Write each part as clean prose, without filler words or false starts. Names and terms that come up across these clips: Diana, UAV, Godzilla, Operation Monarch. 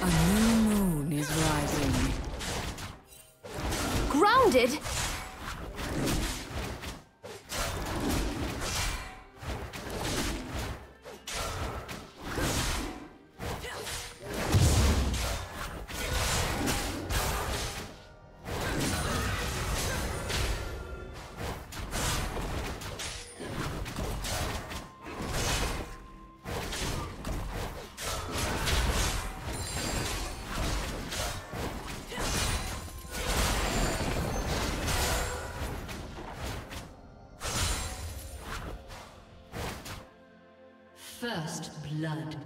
A new moon is rising. Grounded? First blood.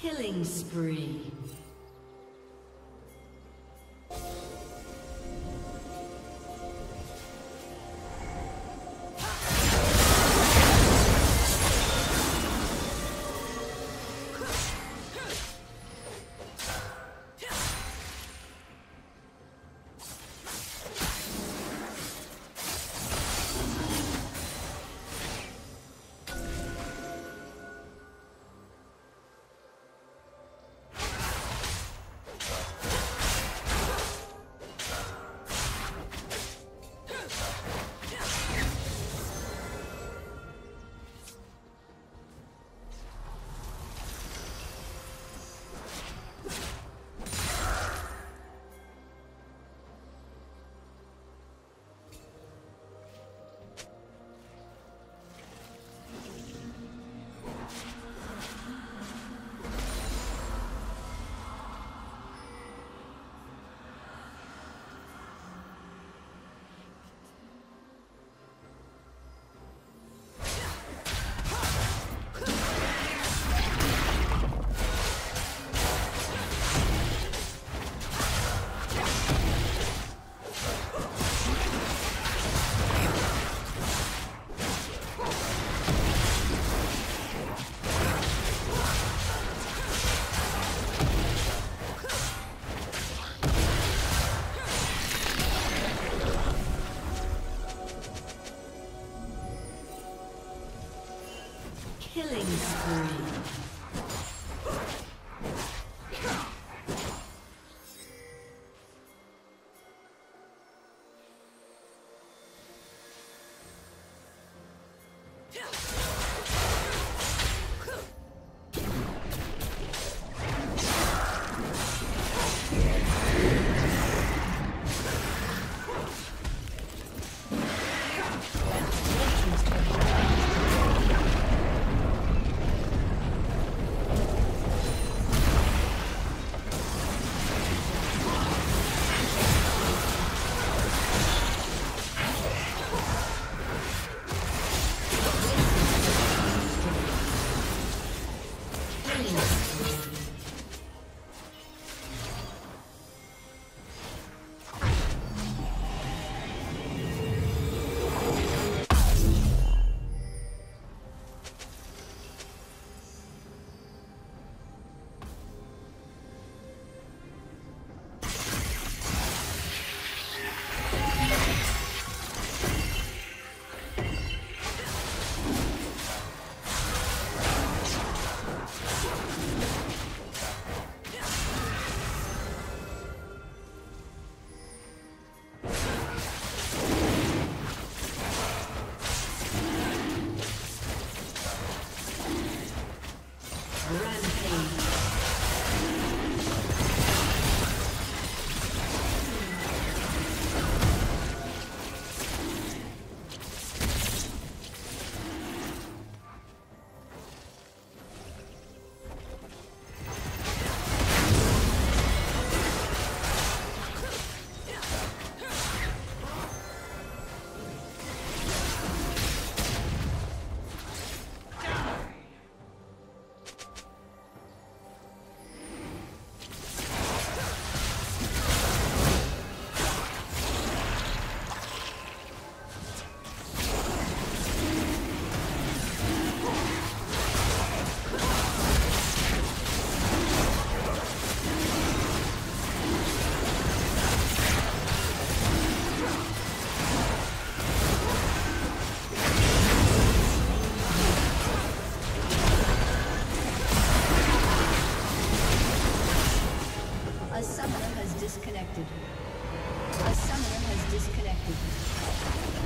Killing spree. Killing spree. A summoner has disconnected.